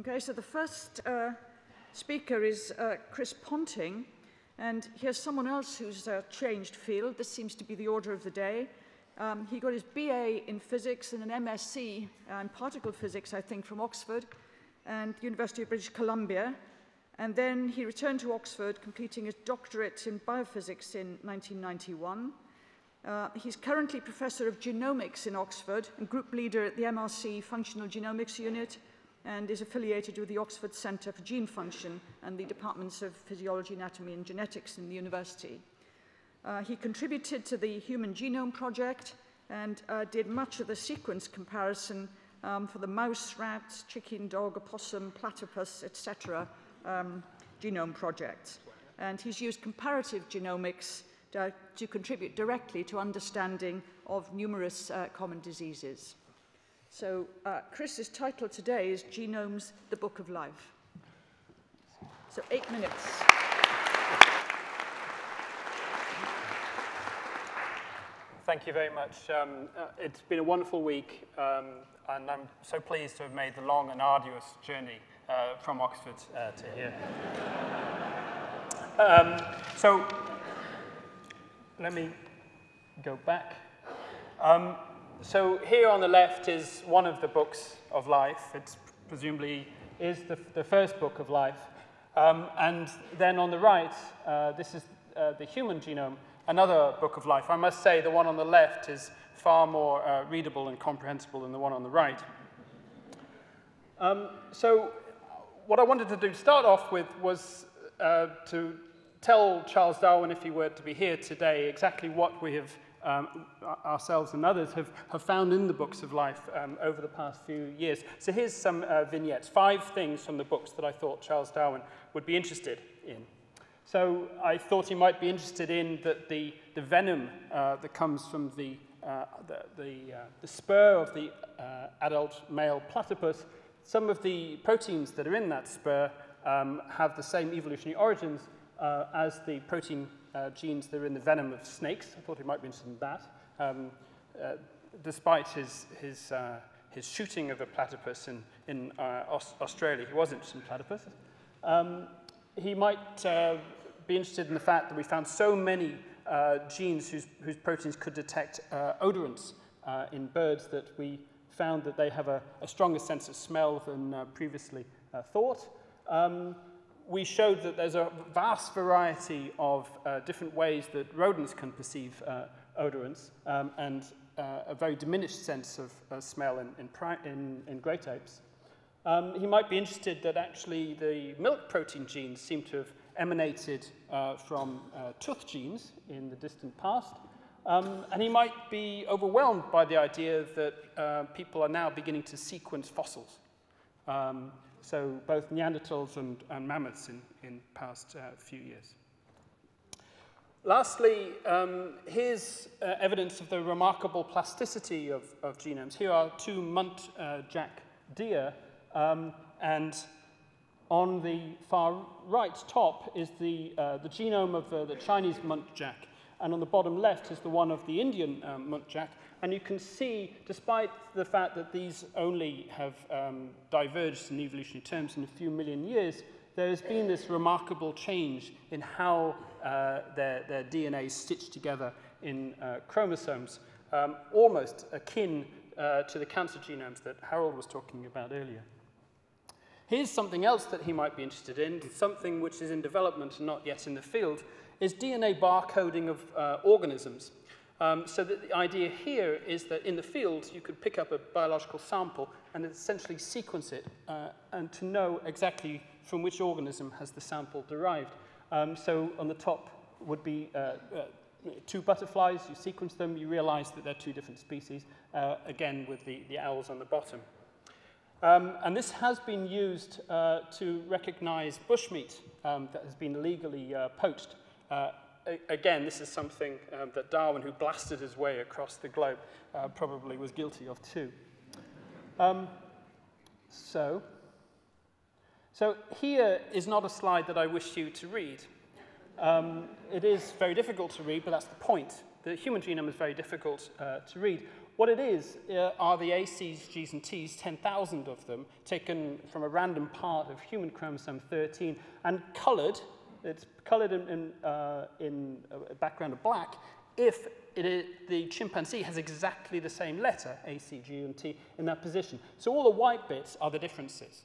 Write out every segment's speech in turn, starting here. Okay, so the first speaker is Chris Ponting, and here's someone else who's changed field. This seems to be the order of the day. He got his BA in physics and an MSc in particle physics, I think, from Oxford and University of British Columbia. And then he returned to Oxford, completing his doctorate in biophysics in 1991. He's currently Professor of Genomics in Oxford and Group Leader at the MRC Functional Genomics Unit, and is affiliated with the Oxford Centre for Gene Function and the Departments of Physiology, Anatomy and Genetics in the university. He contributed to the Human Genome Project and did much of the sequence comparison for the mouse, rats, chicken, dog, opossum, platypus, etc. Genome projects. And he's used comparative genomics to contribute directly to understanding of numerous common diseases. So Chris's title today is Genomes, the Book of Life. So 8 minutes. Thank you very much. It's been a wonderful week, and I'm so pleased to have made the long and arduous journey from Oxford to here. So let me go back. So here on the left is one of the books of life. It's presumably is the first book of life. And then on the right, this is the human genome, another book of life. I must say the one on the left is far more readable and comprehensible than the one on the right. So what I wanted to do start off with was to tell Charles Darwin, if he were to be here today, exactly what we have ourselves and others have found in the books of life over the past few years. So here's some vignettes, 5 things from the books that I thought Charles Darwin would be interested in. So I thought he might be interested in the venom that comes from the spur of the adult male platypus. Some of the proteins that are in that spur have the same evolutionary origins as the protein genes that are in the venom of snakes. I thought he might be interested in that. Despite his shooting of a platypus in Australia, he was interested in platypus. He might be interested in the fact that we found so many genes whose proteins could detect odorants in birds that we found that they have a stronger sense of smell than previously thought. We showed that there's a vast variety of different ways that rodents can perceive odorants and a very diminished sense of smell in great apes. He might be interested that actually the milk protein genes seem to have emanated from tooth genes in the distant past. And he might be overwhelmed by the idea that people are now beginning to sequence fossils. So both Neanderthals and mammoths in past few years. Lastly, here's evidence of the remarkable plasticity of genomes. Here are 2 muntjac deer, and on the far right top is the genome of the Chinese muntjac, and on the bottom left is the one of the Indian muntjac. And you can see, despite the fact that these only have diverged in evolutionary terms in a few million years, there has been this remarkable change in how their DNA is stitched together in chromosomes, almost akin to the cancer genomes that Harold was talking about earlier. Here's something else that he might be interested in, something which is in development and not yet in the field, is DNA barcoding of organisms. So that the idea here is that in the field, you could pick up a biological sample and essentially sequence it and to know exactly from which organism has the sample derived. So on the top would be 2 butterflies. You sequence them, you realize that they're 2 different species, again with the owls on the bottom. And this has been used to recognize bushmeat that has been illegally poached. Again, this is something that Darwin, who blasted his way across the globe, probably was guilty of too. So here is not a slide that I wish you to read. It is very difficult to read, but that's the point. the human genome is very difficult to read. What it is are the ACs, Gs, and Ts, 10,000 of them, taken from a random part of human chromosome 13 and coloured. It's coloured in a background of black if it is, the chimpanzee has exactly the same letter, A, C, G, and T, in that position. So all the white bits are the differences.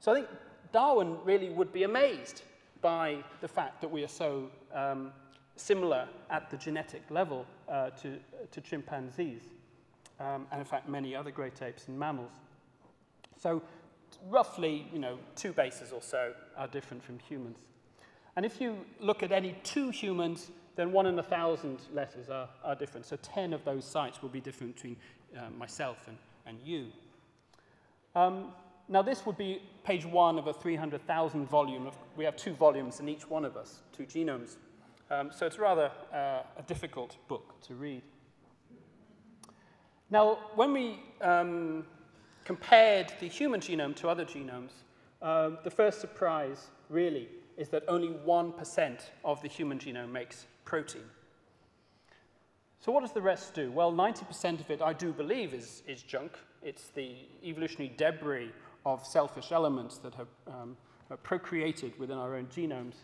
So I think Darwin really would be amazed by the fact that we are so similar at the genetic level to chimpanzees, and in fact many other great apes and mammals. So roughly, you know, two bases or so are different from humans. And if you look at any two humans, then 1 in 1,000 letters are different. So 10 of those sites will be different between myself and you. Now this would be page 1 of a 300,000 volume. We have 2 volumes in each one of us, 2 genomes. So it's rather a difficult book to read. Now, when we compared the human genome to other genomes, the first surprise, really, is that only 1% of the human genome makes protein. So what does the rest do? Well, 90% of it, I do believe, is junk. It's the evolutionary debris of selfish elements that have procreated within our own genomes.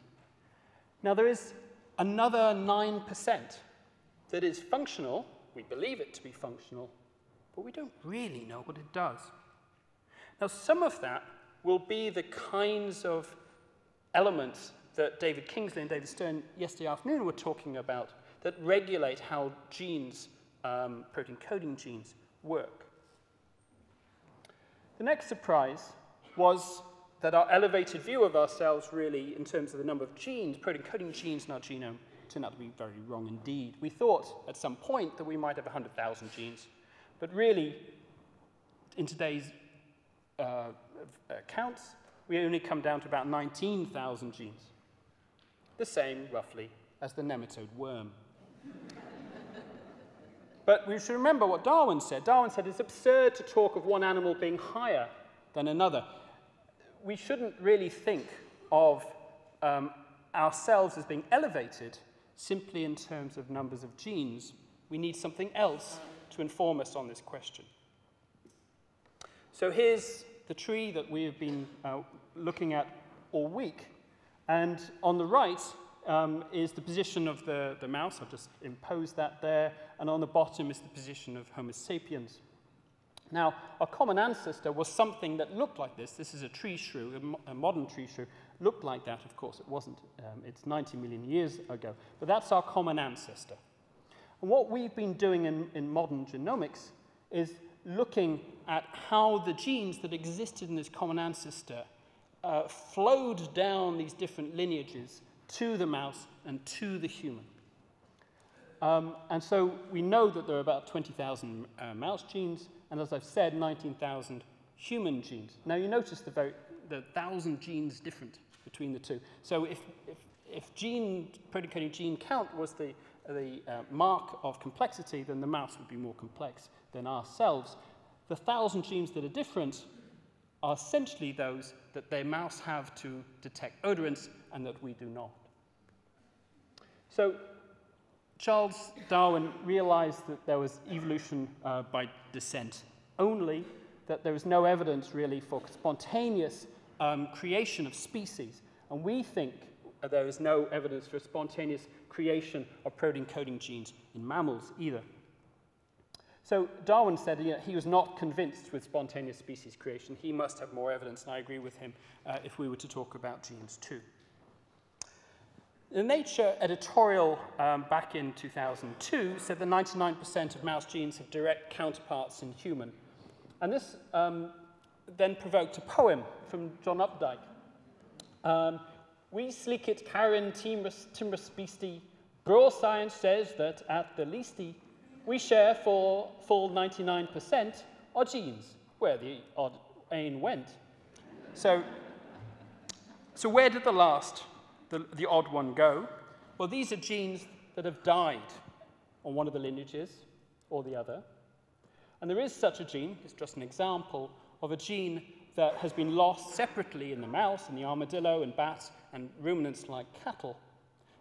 Now, there is another 9% that is functional. We believe it to be functional, but we don't really know what it does. Now, some of that will be the kinds of elements that David Kingsley and David Stern yesterday afternoon were talking about that regulate how genes, protein coding genes, work. The next surprise was that our elevated view of ourselves, really, in terms of the number of genes, protein coding genes in our genome, turned out to be very wrong indeed. We thought at some point that we might have 100,000 genes, but really, in today's accounts, we only come down to about 19,000 genes, the same, roughly, as the nematode worm. But we should remember what Darwin said. Darwin said it's absurd to talk of one animal being higher than another. We shouldn't really think of ourselves as being elevated simply in terms of numbers of genes. We need something else to inform us on this question. So here's the tree that we have been looking at all week. And on the right is the position of the mouse. I'll just impose that there. And on the bottom is the position of Homo sapiens. Now, our common ancestor was something that looked like this. This is a tree shrew, a modern tree shrew. Looked like that, of course. It wasn't. It's 90 million years ago. But that's our common ancestor. And what we've been doing in modern genomics is looking at how the genes that existed in this common ancestor flowed down these different lineages to the mouse and to the human. And so we know that there are about 20,000 mouse genes, and as I've said, 19,000 human genes. Now you notice the 1,000 genes different between the two. So if protein-coding gene count was the mark of complexity, then the mouse would be more complex than ourselves. The 1,000 genes that are different are essentially those that the mouse have to detect odorants and that we do not. So Charles Darwin realized that there was evolution by descent only, that there was no evidence really for spontaneous creation of species. And we think there is no evidence for spontaneous creation of protein coding genes in mammals either. So Darwin said he was not convinced with spontaneous species creation. He must have more evidence, and I agree with him if we were to talk about genes too. The Nature editorial back in 2002 said that 99% of mouse genes have direct counterparts in human. And this then provoked a poem from John Updike. We sleekit carrion timorous beastie, bro science says that at the leastie, we share for full 99% our genes, where the odd ain went. So where did the odd one go? Well, these are genes that have died on one of the lineages or the other. And there is such a gene, it's just an example, of a gene that has been lost separately in the mouse, in the armadillo, and bats, and ruminants like cattle.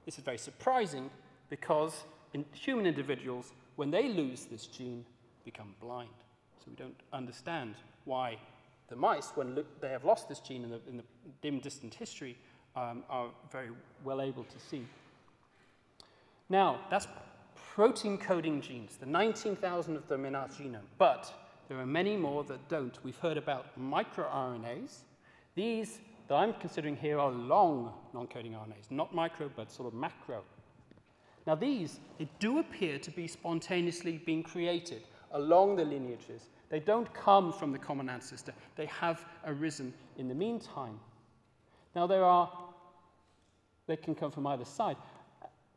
This is very surprising because human individuals, when they lose this gene, become blind. So we don't understand why the mice, when they have lost this gene in the dim, distant history, are very well able to see. Now, that's protein coding genes, the 19,000 of them in our genome. But there are many more that don't. We've heard about microRNAs. These that I'm considering here are long non-coding RNAs, not micro, but sort of macro. Now these, they do appear to be spontaneously being created along the lineages. They don't come from the common ancestor. They have arisen in the meantime. Now they can come from either side.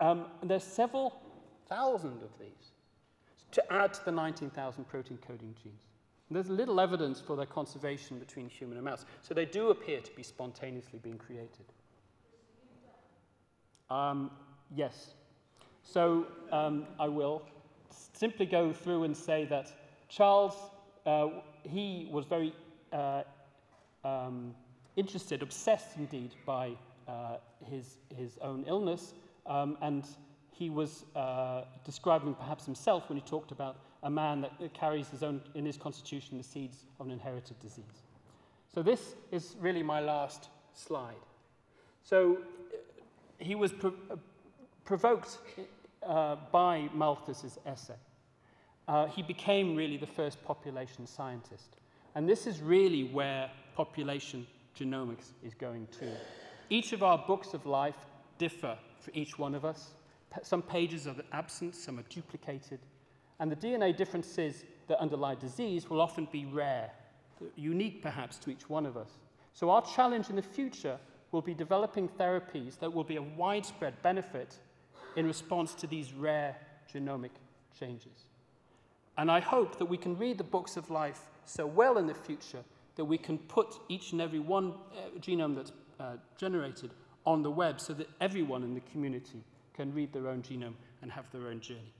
And there's several thousand of these to add to the 19,000 protein coding genes. And there's little evidence for their conservation between human and mouse. So they do appear to be spontaneously being created. Yes. So I will simply go through and say that Charles, he was very interested, obsessed indeed, by his own illness. And he was describing perhaps himself when he talked about a man that carries his own, in his constitution, the seeds of an inherited disease. So this is really my last slide. So he was provoked by Malthus's essay. He became really the first population scientist. And this is really where population genomics is going to. Each of our books of life differ for each one of us. Some pages are absent, some are duplicated. And the DNA differences that underlie disease will often be rare, unique perhaps to each one of us. So our challenge in the future will be developing therapies that will be of widespread benefit in response to these rare genomic changes. And I hope that we can read the books of life so well in the future that we can put each and every one genome that's generated on the web so that everyone in the community can read their own genome and have their own journey.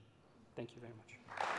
Thank you very much.